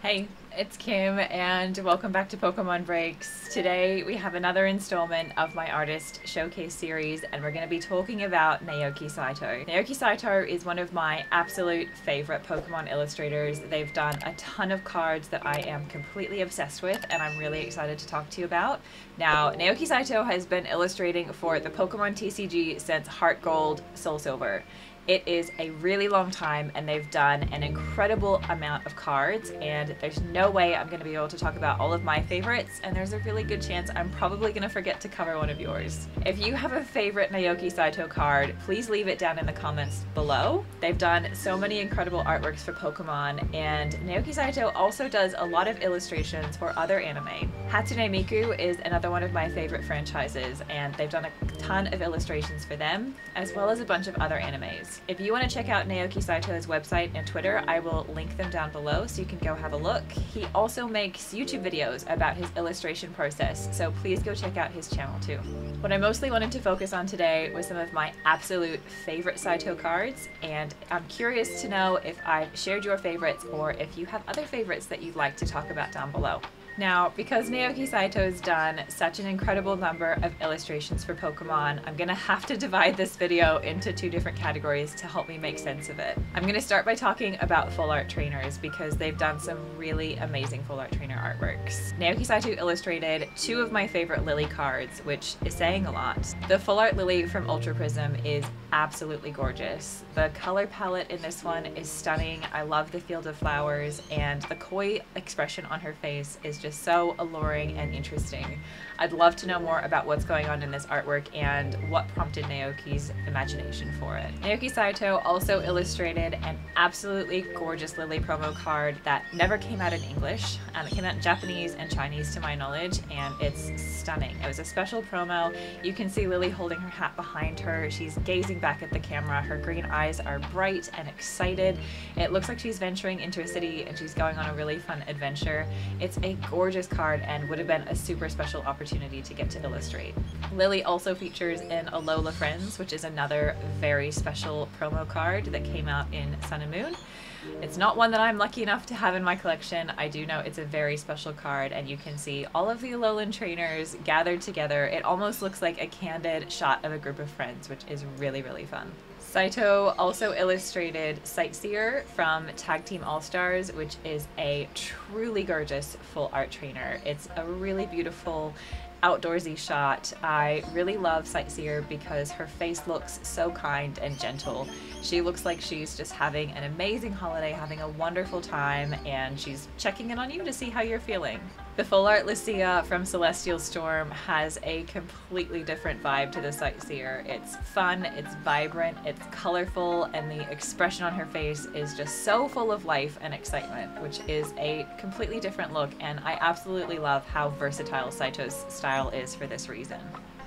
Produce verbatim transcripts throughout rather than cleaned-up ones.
Hey, it's Kim and welcome back to Pokemon Breaks. Today we have another installment of my artist showcase series and we're going to be talking about Naoki Saito. Naoki Saito is one of my absolute favorite Pokemon illustrators. They've done a ton of cards that I am completely obsessed with and I'm really excited to talk to you about. Now, Naoki Saito has been illustrating for the Pokemon T C G since HeartGold Soul Silver. It is a really long time and they've done an incredible amount of cards and there's no way I'm going to be able to talk about all of my favorites and there's a really good chance I'm probably going to forget to cover one of yours. If you have a favorite Naoki Saito card, please leave it down in the comments below. They've done so many incredible artworks for Pokemon and Naoki Saito also does a lot of illustrations for other anime. Hatsune Miku is another one of my favorite franchises and they've done a ton of illustrations for them as well as a bunch of other animes. If you want to check out Naoki Saito's website and Twitter, I will link them down below so you can go have a look. He also makes YouTube videos about his illustration process, so please go check out his channel too. What I mostly wanted to focus on today was some of my absolute favorite Saito cards, and I'm curious to know if I've shared your favorites or if you have other favorites that you'd like to talk about down below. Now, because Naoki Saito has done such an incredible number of illustrations for Pokemon, I'm gonna have to divide this video into two different categories to help me make sense of it. I'm gonna start by talking about full art trainers because they've done some really amazing full art trainer artworks. Naoki Saito illustrated two of my favorite Lily cards, which is saying a lot. The full art Lily from Ultra Prism is absolutely gorgeous. The color palette in this one is stunning. I love the field of flowers and the coy expression on her face is just so alluring and interesting. I'd love to know more about what's going on in this artwork and what prompted Naoki's imagination for it. Naoki Saito also illustrated an absolutely gorgeous Lily promo card that never came out in English. Um, it came out in Japanese and Chinese to my knowledge and it's stunning. It was a special promo. You can see Lily holding her hat behind her. She's gazing back at the camera. Her green eyes are bright and excited. It looks like she's venturing into a city and she's going on a really fun adventure. It's a gorgeous gorgeous card and would have been a super special opportunity to get to illustrate. Lily also features in Alola Friends, which is another very special promo card that came out in Sun and Moon. It's not one that I'm lucky enough to have in my collection. I do know it's a very special card and you can see all of the Alolan trainers gathered together. It almost looks like a candid shot of a group of friends, which is really, really fun. Saito also illustrated Sightseer from Tag Team All Stars, which is a truly gorgeous full art trainer. It's a really beautiful outdoorsy shot. I really love Sightseer because her face looks so kind and gentle. She looks like she's just having an amazing holiday, having a wonderful time, and she's checking in on you to see how you're feeling. The full art Lucia from Celestial Storm has a completely different vibe to the Sightseer. It's fun, it's vibrant, it's colorful, and the expression on her face is just so full of life and excitement, which is a completely different look, and I absolutely love how versatile Saito's style is for this reason.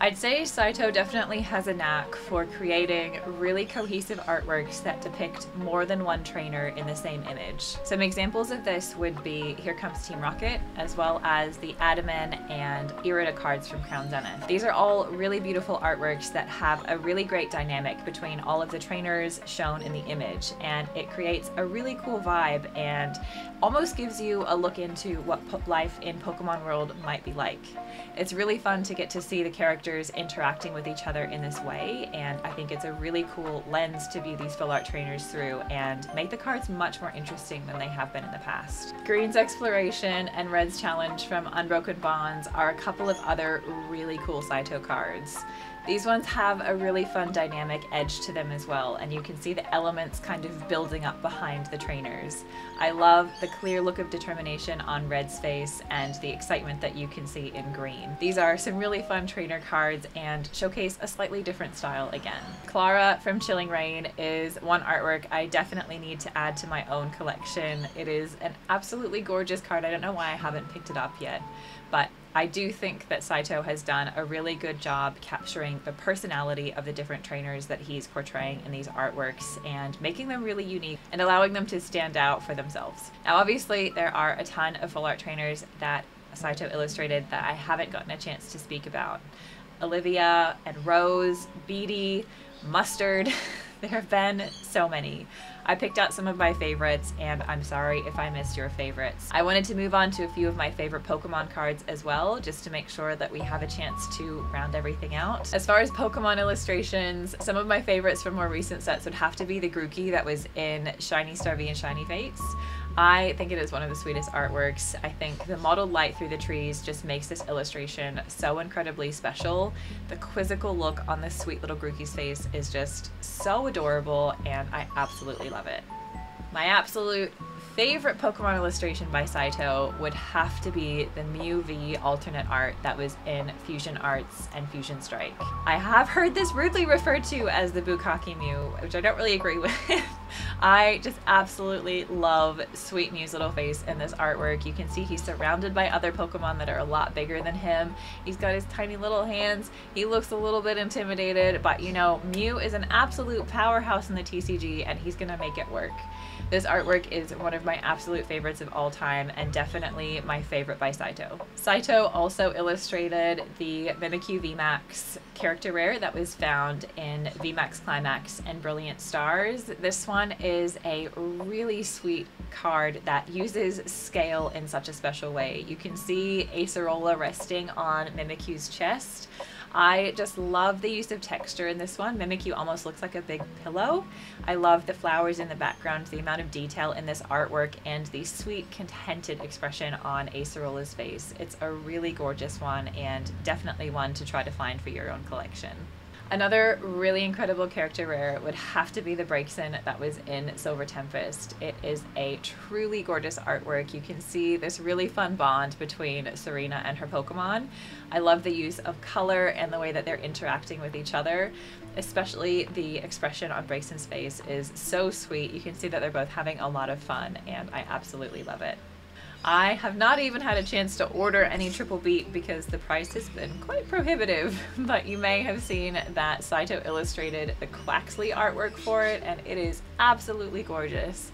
I'd say Saito definitely has a knack for creating really cohesive artworks that depict more than one trainer in the same image. Some examples of this would be Here Comes Team Rocket, as well as the Adaman and Irida cards from Crown Zenith. These are all really beautiful artworks that have a really great dynamic between all of the trainers shown in the image, and it creates a really cool vibe and almost gives you a look into what life in Pokemon World might be like. It's really fun to get to see the characters interacting with each other in this way, and I think it's a really cool lens to view these full art trainers through and make the cards much more interesting than they have been in the past. Green's Exploration and Red's Challenge from Unbroken Bonds are a couple of other really cool Saito cards. These ones have a really fun dynamic edge to them as well, and you can see the elements kind of building up behind the trainers. I love the clear look of determination on Red's face and the excitement that you can see in Green. These are some really fun trainer cards and showcase a slightly different style again. Clara from Chilling Rain is one artwork I definitely need to add to my own collection. It is an absolutely gorgeous card. I don't know why I haven't picked it up yet, but I do think that Saito has done a really good job capturing the personality of the different trainers that he's portraying in these artworks and making them really unique and allowing them to stand out for themselves. Now obviously there are a ton of full art trainers that Saito illustrated that I haven't gotten a chance to speak about. Olivia and Rose, Beedee, Mustard, There have been so many. I picked out some of my favorites, and I'm sorry if I missed your favorites. I wanted to move on to a few of my favorite Pokemon cards as well, just to make sure that we have a chance to round everything out. As far as Pokemon illustrations, some of my favorites from more recent sets would have to be the Grookey that was in Shiny Star V and Shiny Fates. I think it is one of the sweetest artworks. I think the mottled light through the trees just makes this illustration so incredibly special. The quizzical look on this sweet little Grookey's face is just so adorable, and I absolutely love it. My absolute favorite Pokemon illustration by Saito would have to be the Mew V alternate art that was in Fusion Arts and Fusion Strike. I have heard this rudely referred to as the Bukkake Mew, which I don't really agree with. I just absolutely love sweet Mew's little face in this artwork. You can see he's surrounded by other Pokemon that are a lot bigger than him. He's got his tiny little hands. He looks a little bit intimidated, but you know, Mew is an absolute powerhouse in the T C G, and he's gonna make it work. This artwork is one of my absolute favorites of all time, and definitely my favorite by Saito. Saito also illustrated the Mimikyu V MAX character rare that was found in V MAX Climax and Brilliant Stars. This one is a really sweet card that uses scale in such a special way. You can see Acerola resting on Mimikyu's chest. I just love the use of texture in this one. Mimikyu almost looks like a big pillow. I love the flowers in the background, the amount of detail in this artwork, and the sweet, contented expression on Acerola's face. It's a really gorgeous one, and definitely one to try to find for your own collection. Another really incredible character rare would have to be the Braixen that was in Silver Tempest. It is a truly gorgeous artwork. You can see this really fun bond between Serena and her Pokemon. I love the use of color and the way that they're interacting with each other. Especially the expression on Braixen's face is so sweet. You can see that they're both having a lot of fun, and I absolutely love it. I have not even had a chance to order any Triple Beat because the price has been quite prohibitive, but you may have seen that Saito illustrated the Quaxly artwork for it, and it is absolutely gorgeous.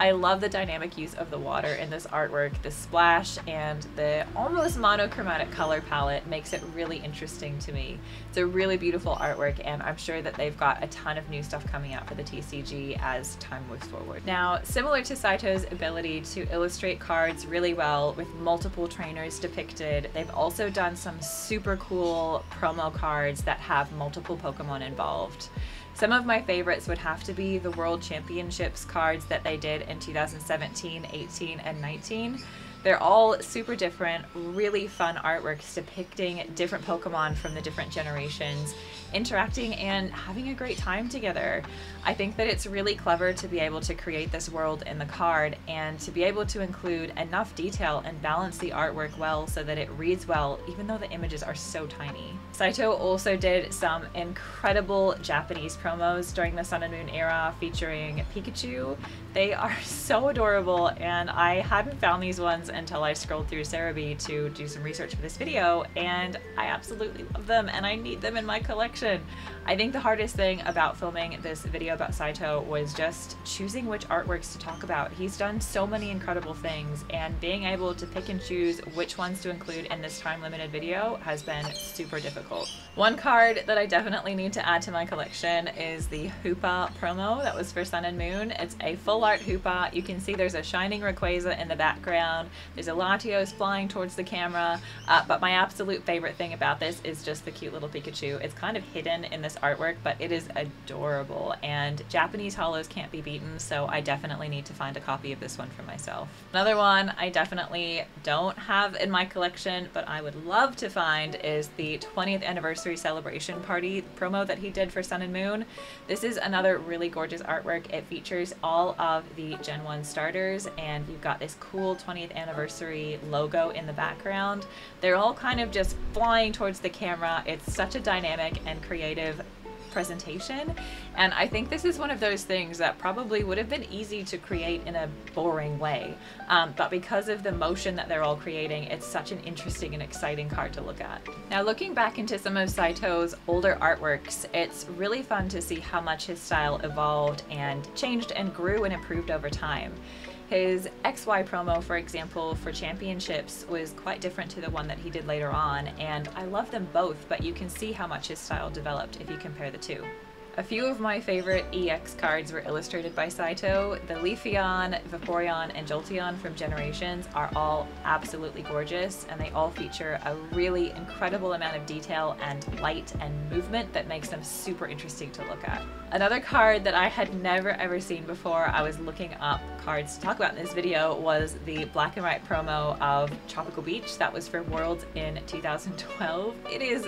I love the dynamic use of the water in this artwork. The splash and the almost monochromatic color palette makes it really interesting to me. It's a really beautiful artwork, and I'm sure that they've got a ton of new stuff coming out for the T C G as time moves forward. Now, similar to Saito's ability to illustrate cards really well with multiple trainers depicted, they've also done some super cool promo cards that have multiple Pokemon involved. Some of my favorites would have to be the World Championships cards that they did in two thousand seventeen, eighteen, and nineteen. They're all super different, really fun artworks depicting different Pokemon from the different generations, interacting and having a great time together. I think that it's really clever to be able to create this world in the card and to be able to include enough detail and balance the artwork well so that it reads well, even though the images are so tiny. Saito also did some incredible Japanese promos during the Sun and Moon era featuring Pikachu. They are so adorable, and I hadn't found these ones until I scrolled through Serebii to do some research for this video, and I absolutely love them, and I need them in my collection. I think the hardest thing about filming this video about Saito was just choosing which artworks to talk about. He's done so many incredible things, and being able to pick and choose which ones to include in this time-limited video has been super difficult. One card that I definitely need to add to my collection is the Hoopa promo that was for Sun and Moon. It's a full art Hoopa. You can see there's a shining Rayquaza in the background. There's a Latios flying towards the camera, uh, but my absolute favorite thing about this is just the cute little Pikachu. It's kind of hidden in this artwork, but it is adorable, and Japanese holos can't be beaten, so I definitely need to find a copy of this one for myself. Another one I definitely don't have in my collection, but I would love to find, is the twentieth anniversary celebration party promo that he did for Sun and Moon. This is another really gorgeous artwork. It features all of the Gen one starters, and you've got this cool twentieth anniversary logo in the background. They're all kind of just flying towards the camera. It's such a dynamic and creative presentation, and I think this is one of those things that probably would have been easy to create in a boring way, um, but because of the motion that they're all creating, it's such an interesting and exciting card to look at. Now, looking back into some of Saito's older artworks, it's really fun to see how much his style evolved and changed and grew and improved over time. His X Y promo, for example, for Championships was quite different to the one that he did later on, and I love them both, but you can see how much his style developed if you compare the two. A few of my favorite E X cards were illustrated by Saito. The Leafeon, Vaporeon, and Jolteon from Generations are all absolutely gorgeous, and they all feature a really incredible amount of detail and light and movement that makes them super interesting to look at. Another card that I had never ever seen before I was looking up cards to talk about in this video was the black and white promo of Tropical Beach that was for Worlds in two thousand twelve. It is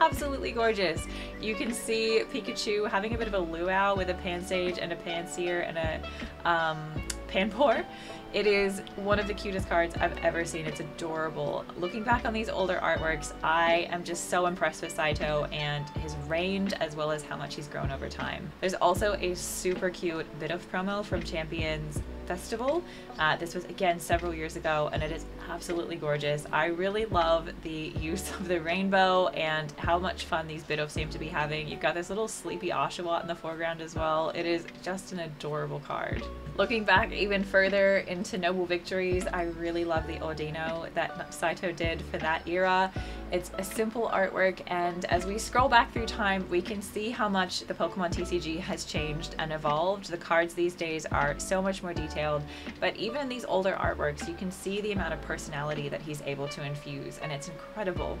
absolutely gorgeous. You can see Pikachu having a bit of a luau with a Pansage and a Pansear and a um, Panpour. It is one of the cutest cards I've ever seen. It's adorable. Looking back on these older artworks, I am just so impressed with Saito and his range, as well as how much he's grown over time. There's also a super cute bit of promo from Champions Festival. Uh, this was again several years ago, and it is absolutely gorgeous. I really love the use of the rainbow and how much fun these Bidoff seem to be having. You've got this little sleepy Oshawott in the foreground as well. It is just an adorable card. Looking back even further into Noble Victories, I really love the Ordino that Saito did for that era. It's a simple artwork, and as we scroll back through time, we can see how much the Pokemon T C G has changed and evolved. The cards these days are so much more detailed, but even in these older artworks, you can see the amount of personality that he's able to infuse, and it's incredible.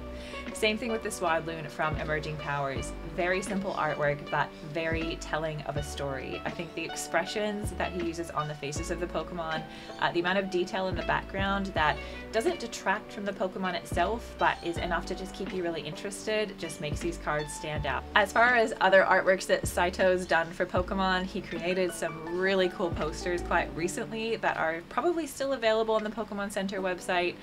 Same thing with the Swadloon from Emerging Powers. Very simple artwork, but very telling of a story. I think the expressions that he uses on the faces of the Pokemon, uh, the amount of detail in the background that doesn't detract from the Pokemon itself but is enough to just keep you really interested, just makes these cards stand out. As far as other artworks that Saito's done for Pokemon, he created some really cool posters quite recently that are probably still available on the Pokemon Center website,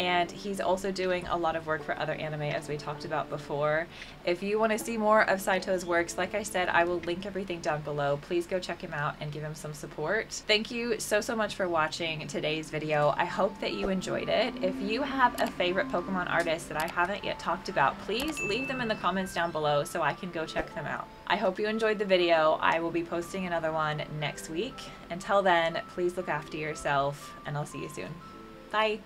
and he's also doing a lot of work for other anime, as we talked about before. If you want to see more of Saito's works, like I said, I will link everything down below. Please go check him out and give him some support. Thank you so so much for watching today's video. I hope that you enjoyed it. If you have a favorite Pokemon artist that I haven't yet talked about, please leave them in the comments down below so I can go check them out. I hope you enjoyed the video. I will be posting another one next week. Until then, please look after yourself, and I'll see you soon. Bye!